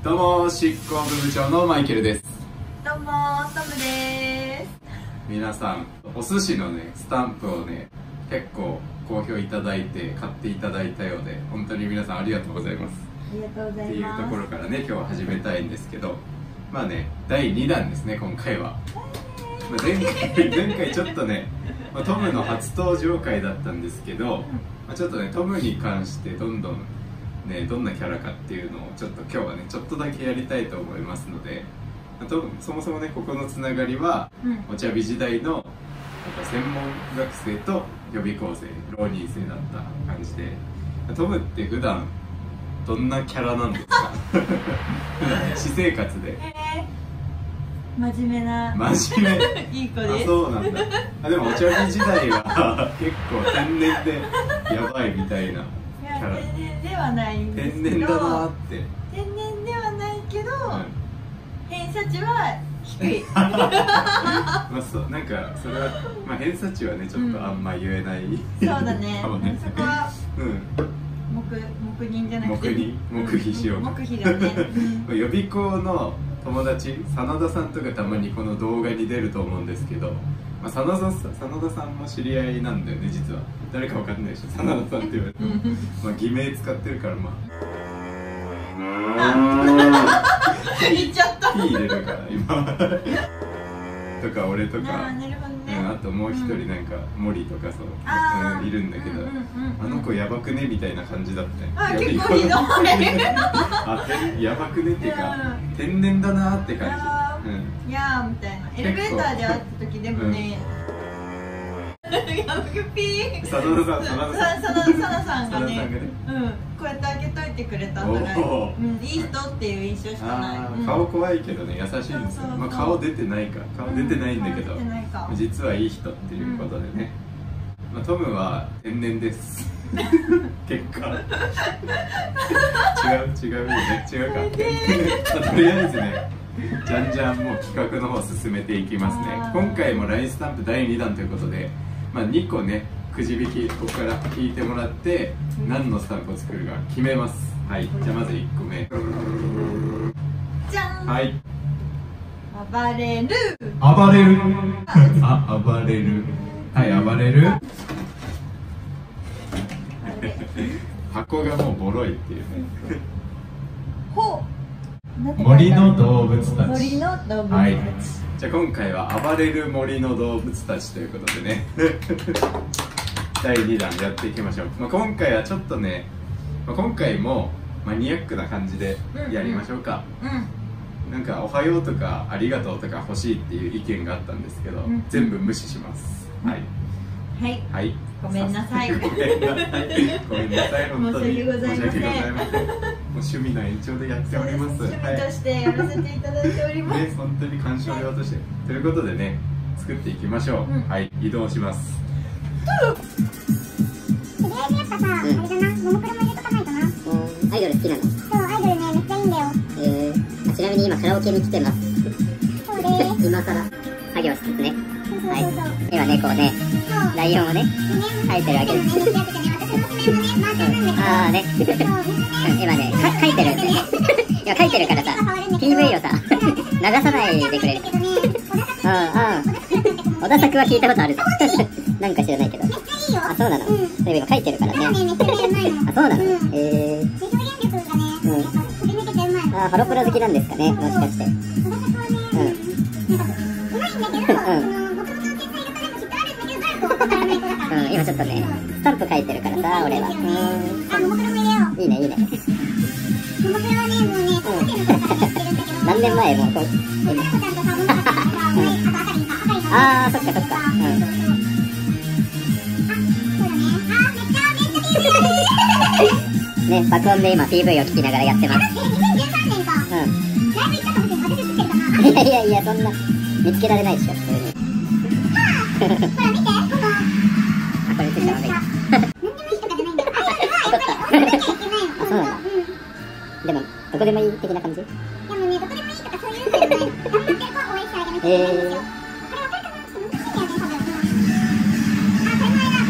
どうも執行部部長のマイケルです。どうもトムです。皆さんお寿司のねスタンプをね結構好評いただいて買っていただいたようで、本当に皆さんありがとうございます。ありがとうございます。っていうところからね今日は始めたいんですけど、まあね第2弾ですね今回は。前回ちょっとね、トムの初登場回だったんですけど、ちょっとねトムに関してどんなキャラかっていうのをちょっと今日はねちょっとだけやりたいと思いますので、そもそもねここのつながりは、お茶美時代の専門学生と予備校生浪人生だった感じで、トムって普段どんなキャラなんですか？私生活で。真面目な。真面目。いい子です。あ、そうなんだ。あ、でもお茶美時代は結構天然でやばいみたいなキャラ。いや、天然ではないんですけど。天然だなって。天然ではないけど、偏差値は低い。まあそう、なんかそれはまあ偏差値はねちょっとあんま言えない。そうだね。そこは。黙認じゃなくて。黙秘しよう。黙秘だね。予備校の友達、真田さんとかたまにこの動画に出ると思うんですけど、真田さんも知り合いなんだよね実は。誰かわかんないでしょ、真田さんって言われてもまあ偽名使ってるから、まあ言っちゃったピー入れるから今とか俺とか、あともう一人なんか森とかそういるんだけど、あの子やばくねみたいな感じだったね。あ、結構ひどい。あ、やばくねっていうか天然だなって感じ。いやーみたいな。エレベーターで会った時でもね、やばくピー。真田さんがね、こうやって開けといてくれたんだよ。いい人っていう印象しかない。顔怖いけどね優しいんですよ。まあ顔出てないか、顔出てないんだけど、実はいい人っていうことでね。まあトムは天然です。結果違うよね。とりあえずね、じゃんじゃんもう企画の方進めていきますね。今回もLINEスタンプ第2弾ということで、まあ2個ねくじ引きここから引いてもらって何のスタンプを作るか決めます。はい、じゃあまず1個目じゃん。はい、暴れる。あ、暴れる。はい、暴れる。箱がもうボロいっていうね。ほう、森の動物たち。はい、じゃあ今回は暴れる森の動物たちということでね第2弾やっていきましょう。まあ、今回はちょっとね、今回もマニアックな感じでやりましょうか。なんかおはようとかありがとうとか欲しいっていう意見があったんですけど、全部無視します。はいはい、はい、ごめんなさい。ごめんなさい本当に申し訳ございません。趣味の延長でやっております。趣味としてやらせていただいております。ね、本当に鑑賞用として、ということでね、作っていきましょう。はい、移動します。とりあえずやっぱさ、あれだな、ももクロも入れとかないとな。アイドル好きなの。そう、アイドルね、めっちゃいいんだよ。ちなみに今カラオケに来てます。そうです。今から作業しつつね。はい。今ね、こうね、ライオンをね、描いてるわけです。あーね、今ね書いてるんですよ。今書いてるからさ PV をさ流さないでくれる。小田作は聞いたことあるぞ。なんか知らないけど。あ、そうなの。今書いてるからね。あ、そうなの。ええ、ハロプロ好きなんですかね、もしかして。今ちょっとねスタンプ書いてるからさ俺は。あ、ももクロも入れよう。いいねいいね。ももクロはねもうね何年前もう。ああ、そっかそっか。あ、そうだね。あ、めっちゃめっちゃね爆音で今 PV を聞きながらやってます。2013年か。ライブ行ったかもしれない。私作ってるかな。いやいやそんな見つけられないでしょ普通に。ほら見て。何でもいい人かじゃないんだよ。あ、そうだ。あ、そうだ。でもどこでもいい的な感じ？でもね、どこでもいいとかそういうのじゃない。頑張ってる子は応援してあげなきゃいけないんですよ。これ分かるかな？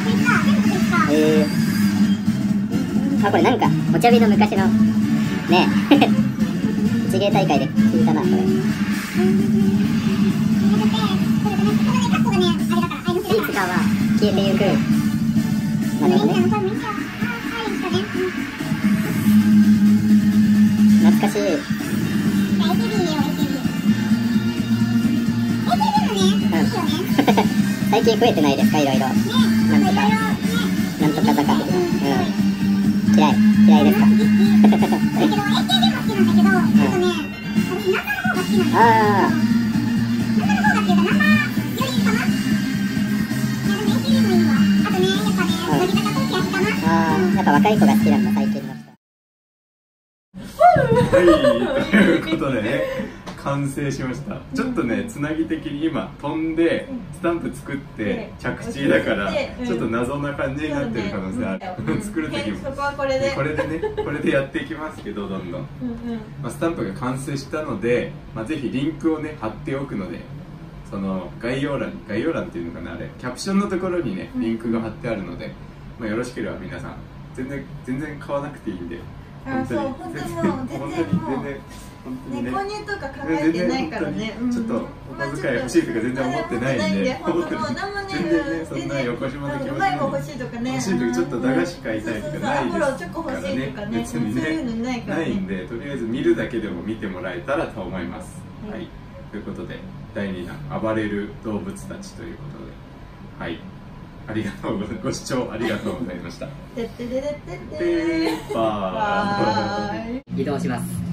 ちょっと難しいんだよね、多分。あ、これ前だ。これか。全部これか。あ、これなんかお茶日の昔のね、一芸大会で聞いたな、これ。いつかは消えてゆく。なるほどね。懐かしい。最近増えてないですか、いろいろ。なんとか、なんとかだか。うん。嫌い、嫌いですか。だけど、AKB も好きなんだけど、私、ナンバの方が好きなんだ。ああ。ナンバの方がっていうか、ナンバよりかな。いや、でも AKB もいいわ。あとね、やっぱね、乃木坂と欅かな。ああ、やっぱ若い子が好きなんだ、最近の人。はい、ということでね。完成しました。ちょっとね、つなぎ的に今飛んでスタンプ作って着地だからちょっと謎な感じになってる可能性ある。作る時もこれでやっていきますけど、どんどんスタンプが完成したので、ぜひリンクをね貼っておくので、その概要欄っていうのかな、あれキャプションのところにねリンクが貼ってあるので、よろしければ皆さん、全然買わなくていいんで。あ、そう、本当にもう全然購入とか考えてないからね。ちょっとお小遣い欲しいとか全然思ってないんで、全然ね、そんな横島の気持ち欲しいとかね、欲しい時ちょっと駄菓子買いたいとかないですからね、別にねないんで、とりあえず見るだけでも見てもらえたらと思います。はい、ということで第2弾、暴れる動物たちということで、はい、ありがとうございます。ご視聴ありがとうございました。移動します。